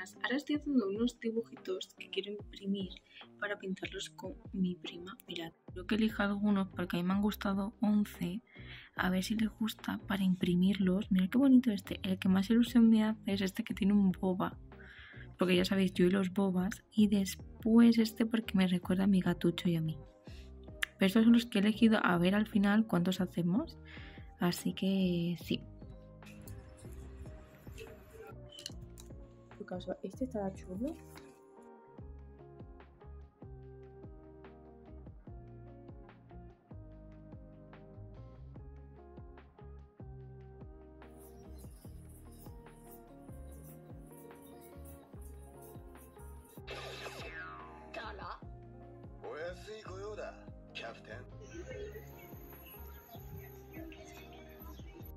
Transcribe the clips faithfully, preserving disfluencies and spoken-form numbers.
semanas. Ahora estoy haciendo unos dibujitos que quiero imprimir para pintarlos con mi prima. Mirad, creo que elija algunos porque a mí me han gustado once. A ver si les gusta para imprimirlos. Mirad qué bonito este. El que más ilusión me hace es este que tiene un boba. Porque ya sabéis, yo y los bobas. Y después este porque me recuerda a mi gatucho y a mí. Pero estos son los que he elegido. A ver al final cuántos hacemos. Así que sí. Este está chulo.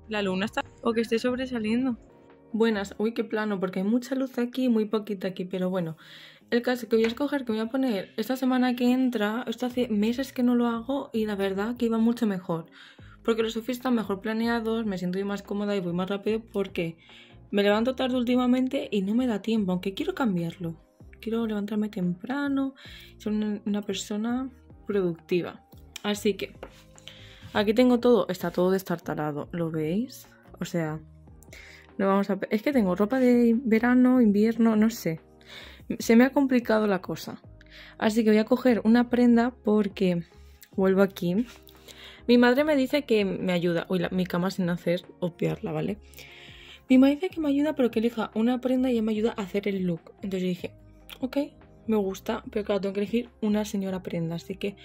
La luna está... o que esté sobresaliendo. Buenas, uy qué plano, porque hay mucha luz aquí y muy poquita aquí, pero bueno. El caso que voy a escoger, que voy a poner esta semana que entra, esto hace meses que no lo hago y la verdad que iba mucho mejor. Porque los outfits están mejor planeados, me siento más cómoda y voy más rápido porque me levanto tarde últimamente y no me da tiempo, aunque quiero cambiarlo. Quiero levantarme temprano, ser una persona productiva. Así que aquí tengo todo, está todo destartalado, ¿lo veis? O sea... No vamos a... Es que tengo ropa de verano, invierno, no sé. Se me ha complicado la cosa. Así que voy a coger una prenda porque... Vuelvo aquí. Mi madre me dice que me ayuda. Uy, la... mi cama sin hacer, obviarla, ¿vale? Mi madre dice que me ayuda, pero que elija una prenda y ella me ayuda a hacer el look. Entonces yo dije, ok, me gusta. Pero claro, tengo que elegir una señora prenda. Así que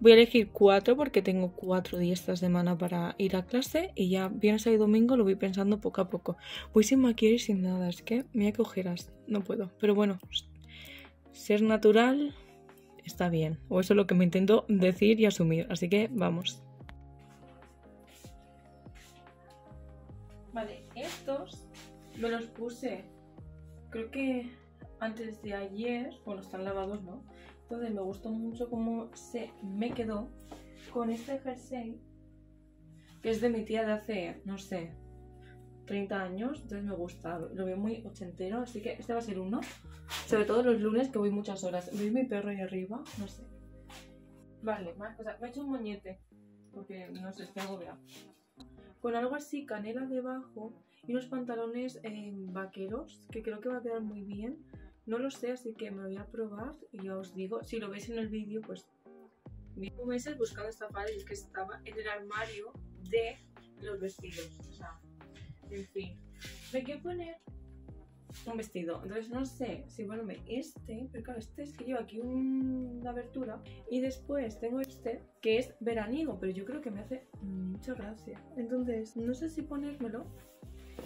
voy a elegir cuatro porque tengo cuatro días esta semana para ir a clase y ya viernes y domingo lo voy pensando poco a poco. Voy sin maquillar y sin nada, es que me voy a coger así, no puedo. Pero bueno, ser natural está bien, o eso es lo que me intento decir y asumir, así que vamos. Vale, estos me los puse, creo que antes de ayer, bueno, están lavados, ¿no? Entonces me gustó mucho cómo se me quedó con este jersey que es de mi tía de hace, no sé, treinta años. Entonces me gusta, lo veo muy ochentero, así que este va a ser uno. Sobre todo los lunes que voy muchas horas. ¿Veis mi perro ahí arriba? No sé. Vale, más cosas. Me he hecho un moñete porque no sé, estoy agobiada. Con algo así, canela debajo y unos pantalones eh, vaqueros que creo que va a quedar muy bien. No lo sé, así que me lo voy a probar y ya os digo. Si lo veis en el vídeo, pues... Llevo meses buscando esta falda y es que estaba en el armario de los vestidos. O sea, en fin. Me quiero poner un vestido. Entonces no sé si ponerme este, pero claro, este es que lleva aquí un... una abertura. Y después tengo este, que es veraniego, pero yo creo que me hace mucha gracia. Entonces, no sé si ponérmelo.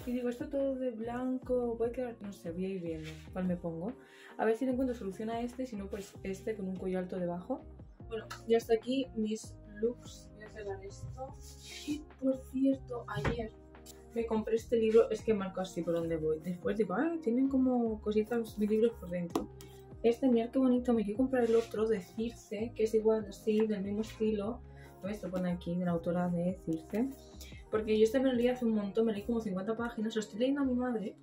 Y digo, esto todo de blanco, voy a quedar, no sé, voy a ir viendo cuál me pongo. A ver si le encuentro solución a este, si no pues este con un cuello alto debajo. Bueno, ya hasta aquí mis looks, voy a cerrar esto. Y por cierto, ayer me compré este libro, es que marco así por donde voy. Después digo, ah, tienen como cositas mis libros por dentro. Este, mirad qué bonito, me quiero comprar el otro de Circe, que es igual así, del mismo estilo. Esto pone aquí, de la autora de Circe. Porque yo este me lo leí hace un montón, me leí como cincuenta páginas, lo estoy leyendo a mi madre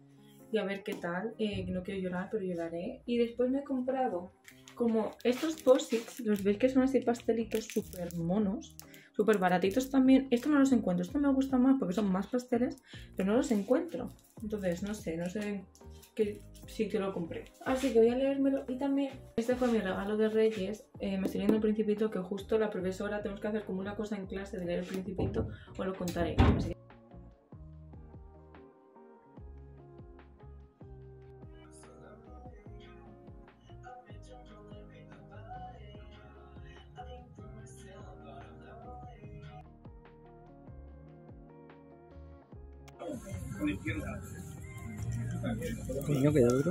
y a ver qué tal, eh, no quiero llorar, pero lloraré. Y después me he comprado como estos post-its, los veis que son así pastelitos súper monos, súper baratitos también. Estos no los encuentro, estos me gustan más porque son más pasteles, pero no los encuentro. Entonces no sé, no sé en qué sitio lo compré. Así que voy a leérmelo y también este fue mi regalo de Reyes. Eh, me estoy leyendo El Principito, que justo la profesora tenemos que hacer como una cosa en clase de leer El Principito, os lo contaré. Así que... Niño, queda duro.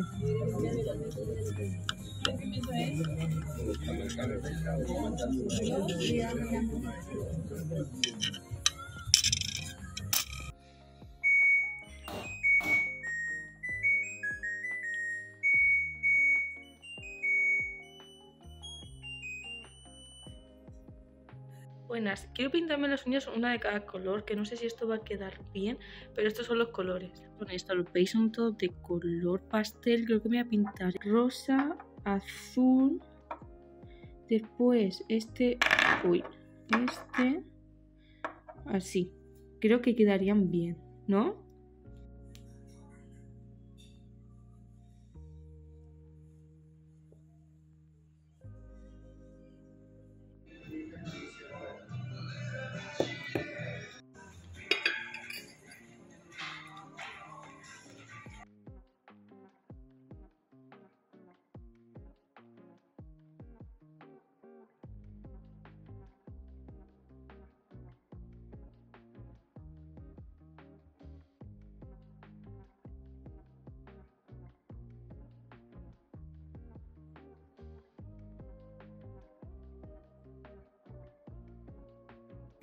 Buenas, quiero pintarme las uñas una de cada color, que no sé si esto va a quedar bien, pero estos son los colores. Bueno, esto lo veis, son todos de color pastel. Creo que me voy a pintar rosa, azul, después este, uy, este, así. Creo que quedarían bien, ¿no?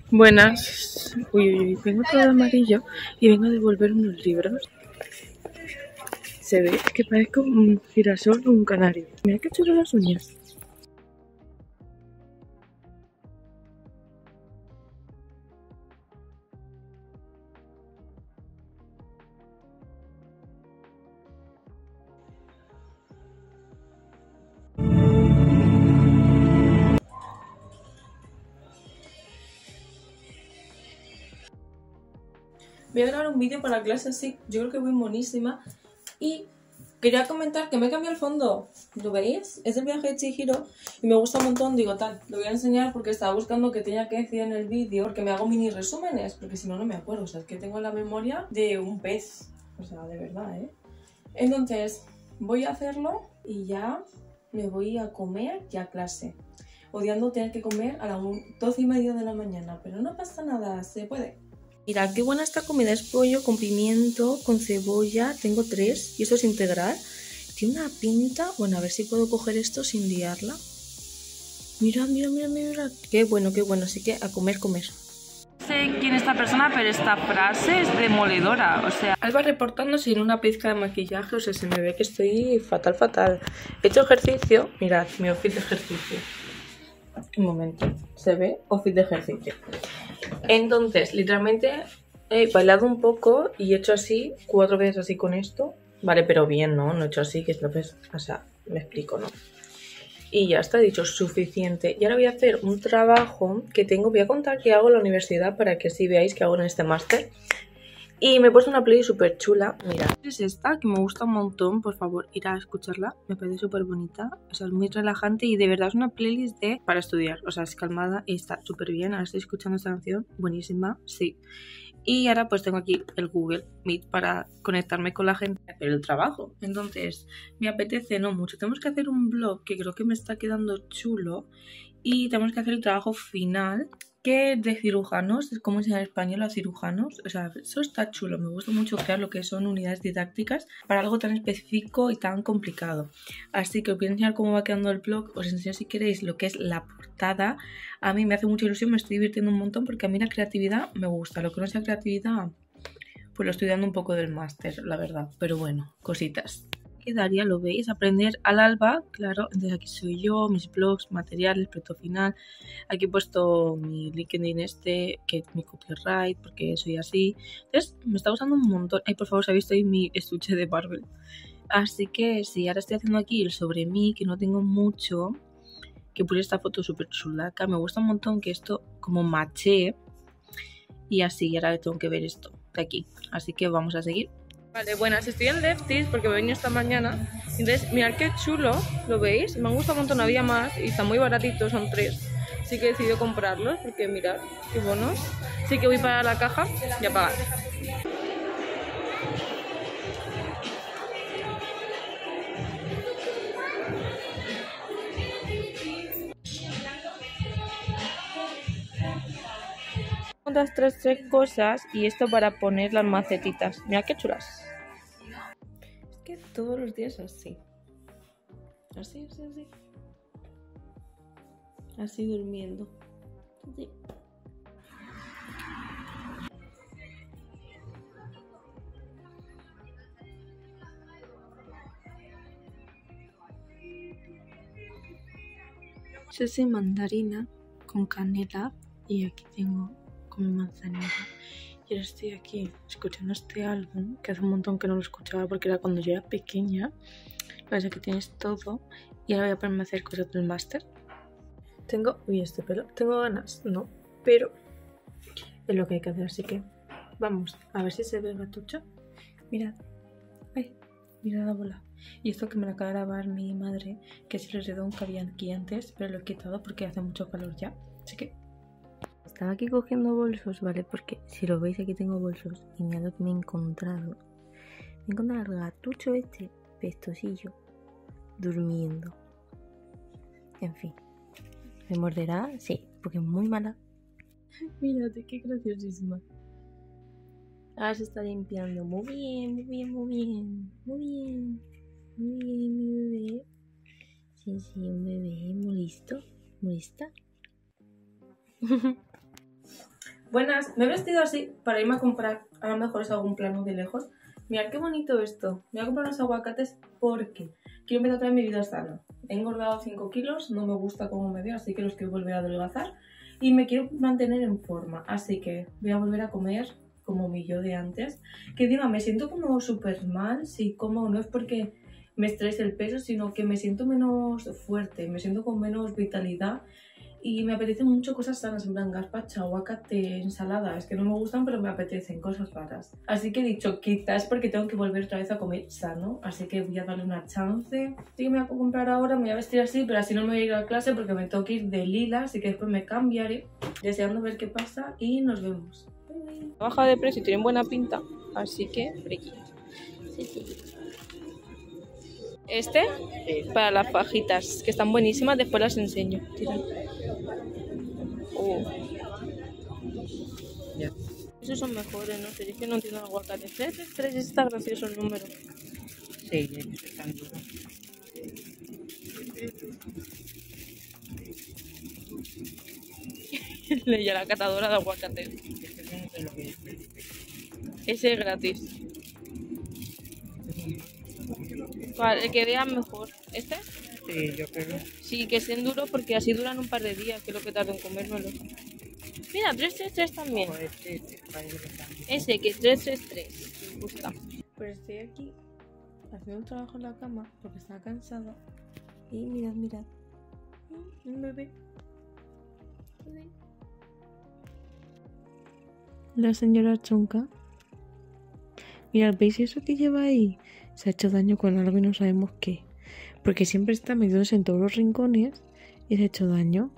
Buenas, uy, uy, uy, vengo todo amarillo y vengo a devolver unos libros. Se ve que parezco un girasol o un canario. Mira qué chulo las uñas. Voy a grabar un vídeo para clase, así yo creo que voy monísima. Y quería comentar que me he cambiado el fondo. ¿Lo veis? Es el viaje de Chihiro y me gusta un montón. Digo, tal, lo voy a enseñar porque estaba buscando que tenía que decir en el vídeo, porque me hago mini resúmenes, porque si no, no me acuerdo. O sea, es que tengo la memoria de un pez. O sea, de verdad, ¿eh? Entonces, voy a hacerlo y ya me voy a comer y a clase. Odiando tener que comer a las doce y media de la mañana, pero no pasa nada, se puede. Mirad qué buena esta comida, es pollo con pimiento, con cebolla, tengo tres y esto es integral. Tiene una pinta, bueno, a ver si puedo coger esto sin liarla. Mirad, mirad, mirad, mirad, qué bueno, qué bueno, así que a comer, comer. No sé quién es esta persona, pero esta frase es demoledora, o sea... Alba reportando sin una pizca de maquillaje, o sea, se me ve que estoy fatal, fatal. He hecho ejercicio, mirad, mi outfit de ejercicio. Un momento, se ve outfit de ejercicio. Entonces, literalmente he bailado un poco y he hecho así, cuatro veces así con esto. Vale, pero bien, ¿no? No he hecho así, que es lo que es, o sea, me explico, ¿no? Y ya está, he dicho suficiente. Y ahora voy a hacer un trabajo que tengo, voy a contar que hago en la universidad para que sí veáis que hago en este máster. Y me he puesto una playlist súper chula, mirad. Es esta, que me gusta un montón, por favor, ir a escucharla, me parece súper bonita. O sea, es muy relajante y de verdad es una playlist de para estudiar. O sea, es calmada y está súper bien. Ahora estoy escuchando esta canción, buenísima, sí. Y ahora pues tengo aquí el Google Meet para conectarme con la gente y hacer el trabajo. Entonces, me apetece no mucho. Tenemos que hacer un blog que creo que me está quedando chulo. Y tenemos que hacer el trabajo final, que es de cirujanos, es como enseñar español a cirujanos. O sea, eso está chulo, me gusta mucho crear lo que son unidades didácticas para algo tan específico y tan complicado. Así que os voy a enseñar cómo va quedando el blog, os enseño si queréis lo que es la portada. A mí me hace mucha ilusión, me estoy divirtiendo un montón porque a mí la creatividad me gusta. Lo que no sea creatividad, pues lo estoy dando un poco del máster, la verdad. Pero bueno, cositas. Quedaría, lo veis, aprender al Alba, claro. Entonces aquí soy yo, mis blogs, materiales, proyecto final. Aquí he puesto mi LinkedIn este, que es mi copyright, porque soy así. Entonces me está gustando un montón. Ay, por favor, si habéis visto ahí mi estuche de Marvel. Así que sí, ahora estoy haciendo aquí el sobre mí, que no tengo mucho. Que puse esta foto súper chulaca. Me gusta un montón que esto como maché. Y así, ahora tengo que ver esto de aquí. Así que vamos a seguir. Vale, buenas, estoy en Lefties porque me he venido esta mañana. Entonces, mirad qué chulo, ¿lo veis? Me han gustado un montón, había más y están muy baratitos, son tres. Así que he decidido comprarlos porque mirad, qué bonos. Así que voy para la caja y a pagar. Estas tres, tres cosas y esto para poner las macetitas. Mira qué chulas. Es que todos los días así. Así, así, así. Así durmiendo. Así. Es ese mandarina con canela. y aquí tengo como manzanilla. Y ahora estoy aquí escuchando este álbum, que hace un montón que no lo escuchaba porque era cuando yo era pequeña. Lo que pasa es que tienes todo y ahora voy a ponerme a hacer cosas del máster. Tengo... Uy, este pelo. Tengo ganas, no, pero es lo que hay que hacer, así que vamos a ver si se ve el gatucho. Mirad, ay, mirad la bola. Y esto que me lo acaba de grabar mi madre, que es el redón que había aquí antes, pero lo he quitado porque hace mucho calor ya. Así que estaba aquí cogiendo bolsos, ¿vale? Porque si lo veis, aquí tengo bolsos y mirad lo que me he encontrado. Me he encontrado el gatucho este, pestosillo, durmiendo. En fin, ¿me morderá? Sí, porque es muy mala. Mírate, qué graciosísima. Ahora se está limpiando. Muy bien, muy bien, muy bien. Muy bien. Muy bien, mi bebé. Sí, sí, un bebé. Muy listo. Muy lista. Buenas. Me he vestido así para irme a comprar. A lo mejor es algún plano de lejos. Mirad qué bonito esto. Me voy a comprar unos aguacates porque quiero empezar a traer mi vida sana. He engordado cinco kilos. No me gusta cómo me veo, así que los quiero volver a adelgazar. Y me quiero mantener en forma. Así que voy a volver a comer como mi yo de antes, que diga, me siento como súper mal si como, no es porque me estrese el peso, sino que me siento menos fuerte, me siento con menos vitalidad y me apetecen mucho cosas sanas, en plan gazpacho, aguacate, ensalada, es que no me gustan pero me apetecen cosas raras. Así que he dicho, quizás porque tengo que volver otra vez a comer sano, así que voy a darle una chance. Así que me voy a comprar ahora, me voy a vestir así, pero así no me voy a ir a clase porque me tengo que ir de lila, así que después me cambiaré, deseando ver qué pasa y nos vemos. Ha bajado de precio y tienen buena pinta, así que friki. Sí, sí. Este, para las fajitas, que están buenísimas, después las enseño. Oh. Yeah. Esos son mejores, no sé, yo que no entiendo el aguacate. tres, tres, tres, está gracioso el número. Sí, están duros. Leía la catadora de aguacate. Ese es gratis. Para el que vean mejor. ¿Este? Sí, yo creo. Sí, que estén duros porque así duran un par de días, que es lo que tardo en comérmelo. Mira, tres tres tres también. Ese que es tres tres tres. Me gusta. Pues estoy aquí haciendo un trabajo en la cama porque estaba cansada. Y mirad, mirad. Un bebé. La señora Chonca. Mirad, ¿veis eso que lleva ahí? Se ha hecho daño con algo y no sabemos qué. Porque siempre está metidos en todos los rincones y se ha hecho daño.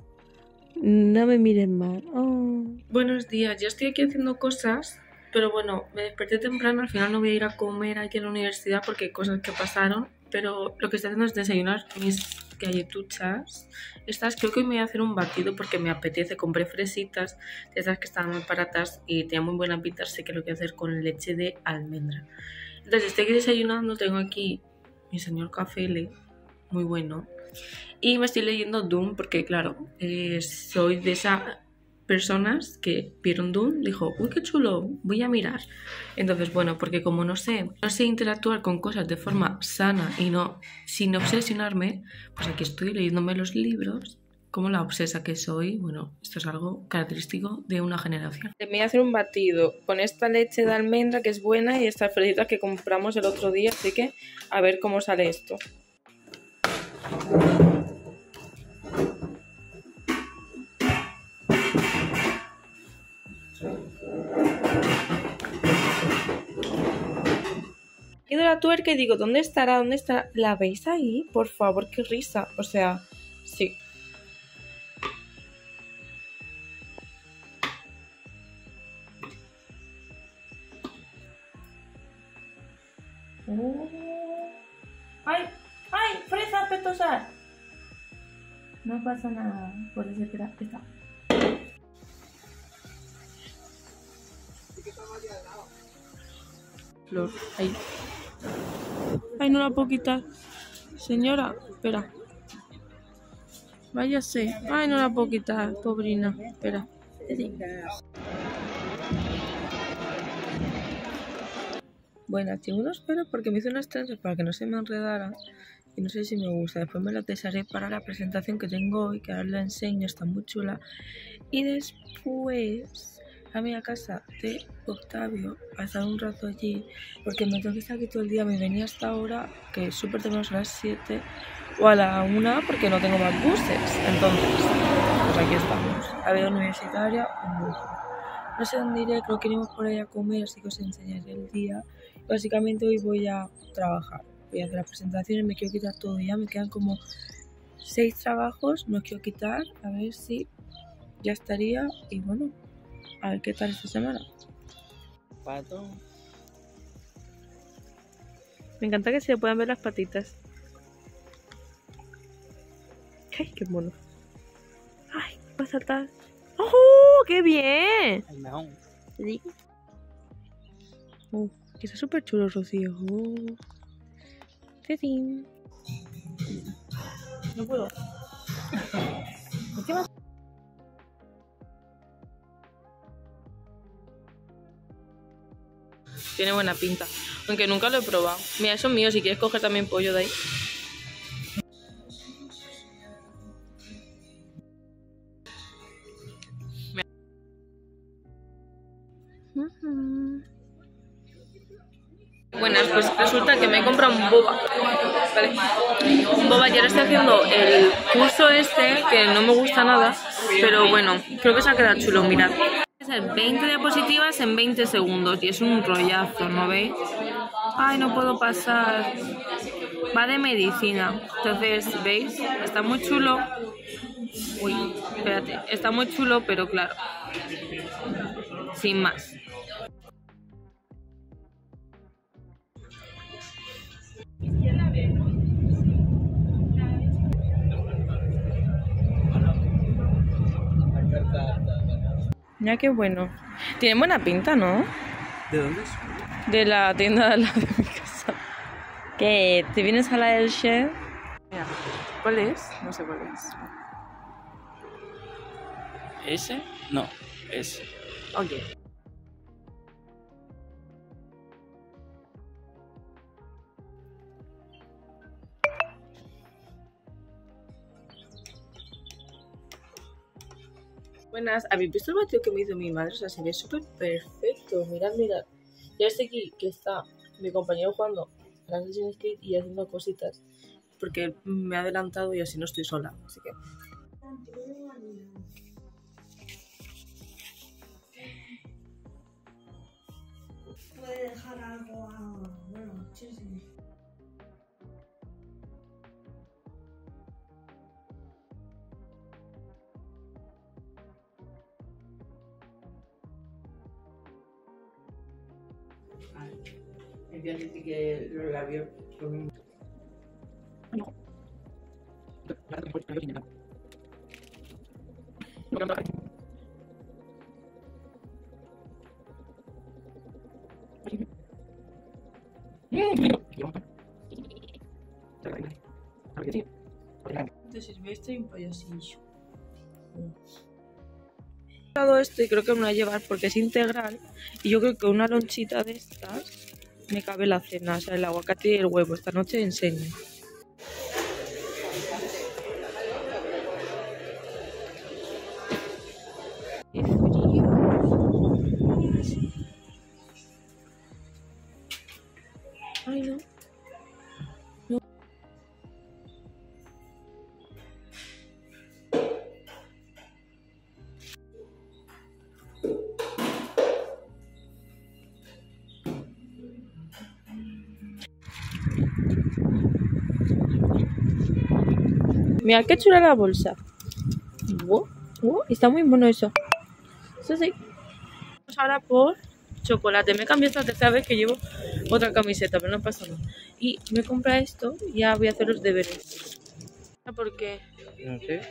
No me miren mal. Oh. Buenos días, yo estoy aquí haciendo cosas. Pero bueno, me desperté temprano. Al final no voy a ir a comer aquí en la universidad porque hay cosas que pasaron. Pero lo que estoy haciendo es desayunar mis galletuchas. Estas creo que hoy me voy a hacer un batido porque me apetece. Compré fresitas, de esas que estaban muy baratas y tenían muy buena pinta, así que lo voy a hacer con leche de almendra. Entonces estoy aquí desayunando, tengo aquí mi señor Cafele, muy bueno. Y me estoy leyendo Dune porque claro, eh, soy de esas personas que vieron Dune, dijo, uy qué chulo, voy a mirar. Entonces bueno, porque como no sé, no sé interactuar con cosas de forma sana y no sin obsesionarme, pues aquí estoy leyéndome los libros, como la obsesa que soy. Bueno, esto es algo característico de una generación. Me voy a hacer un batido con esta leche de almendra que es buena y estas fresitas que compramos el otro día, así que a ver cómo sale esto. Ido a la tuerca y digo, ¿dónde estará? ¿Dónde estará? ¿La veis ahí? Por favor, qué risa. O sea, sí. ¡Ay! ¡Ay! ¡Fresa petosa! No pasa nada, por eso que la pesa. Flor, ahí. Ay, no la puedo quitar. Señora, espera. Váyase. Ay, no la puedo quitar, pobrina. Espera. Bueno, tengo unos pelos porque me hice unas trenzas para que no se me enredara. y no sé si me gusta. Después me la testaré para la presentación que tengo hoy, que ahora la enseño, está muy chula. Y después a mí a casa de Octavio, a estar un rato allí, porque me tengo que estar aquí todo el día. Me venía hasta ahora, que es súper temprano, a las siete o a la una, porque no tengo más buses. Entonces, pues aquí estamos. A ver, universitaria, un bus. No sé dónde iré, creo que iremos por ahí a comer, así que os enseñaré el día. Básicamente hoy voy a trabajar, voy a hacer las presentaciones, me quiero quitar todo ya, me quedan como seis trabajos, me los quiero quitar, a ver si ya estaría, y bueno, a ver qué tal esta semana. Pato. Me encanta que se le puedan ver las patitas. ¡Ay, qué mono! ¡Ay, va a saltar! ¡Oh, qué bien! ¡Ay, no! ¿Sí? Uh, que está súper chulo, Rocío. Oh. No puedo. ¿Qué más? Tiene buena pinta, aunque nunca lo he probado. Mira, eso es mío, si quieres coger también pollo de ahí. Bueno, pues resulta que me he comprado un boba. Vale. Un boba, y ahora estoy haciendo el curso este, que no me gusta nada, pero bueno, creo que se ha quedado chulo, mirad. veinte diapositivas en veinte segundos y es un rollazo, ¿no veis? Ay, no puedo pasar. Va de medicina. Entonces, ¿veis? Está muy chulo. Uy, espérate. Está muy chulo, pero claro, sin más. Ya, qué bueno. Tiene buena pinta, ¿no? ¿De dónde es? De la tienda de la de mi casa. ¿Qué? ¿Te vienes a la del Shell? Mira, ¿cuál es? No sé cuál es. ¿Ese? No, ese. Ok. Buenas, ¿habéis visto el batido que me hizo mi madre? O sea, se ve súper perfecto. Mirad, mirad. Ya estoy aquí, que está mi compañero jugando a la Assassin's Creed y haciendo cositas. Porque me ha adelantado y así no estoy sola. Así que... puede dejar algo a... bueno, sí, sí. Yo sentí que los labios son... no. Entonces, ¿ves? Estoy un payasillo. Todo esto, y creo que me lo voy a llevar porque es integral, y yo creo que una lonchita de estas me cabe la cena, o sea, el aguacate y el huevo. Esta noche enseño. Es frío. Ay, no. No. Mira qué chula la bolsa. Wow, wow, está muy bueno eso. Eso sí. Vamos ahora por chocolate. Me he cambiado esta tercera vez que llevo otra camiseta, pero no pasa nada. Y me compra esto y ya voy a hacer los deberes. ¿Por qué? No sé.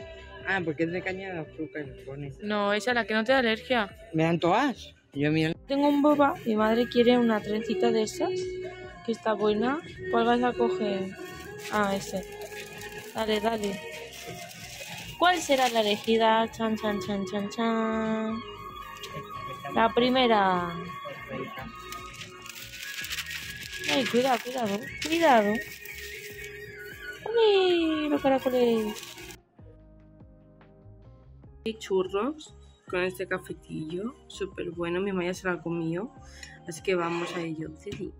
Ah, porque es de caña de azúcar y pones. No, esa es la que no te da alergia. Me dan todas. Yo mira. Tengo un boba. Mi madre quiere una trencita de esas, que está buena. ¿Cuál vas a coger? Ah, ese. Dale, dale. ¿Cuál será la elegida? Chan, chan, chan, chan, chan. La primera. Ay, cuidado, cuidado, cuidado. ¡Mami! Los caracoles. Y churros con este cafetillo. Súper bueno. Mi mamá ya se lo ha comido. Así que vamos a ello. Sí, sí.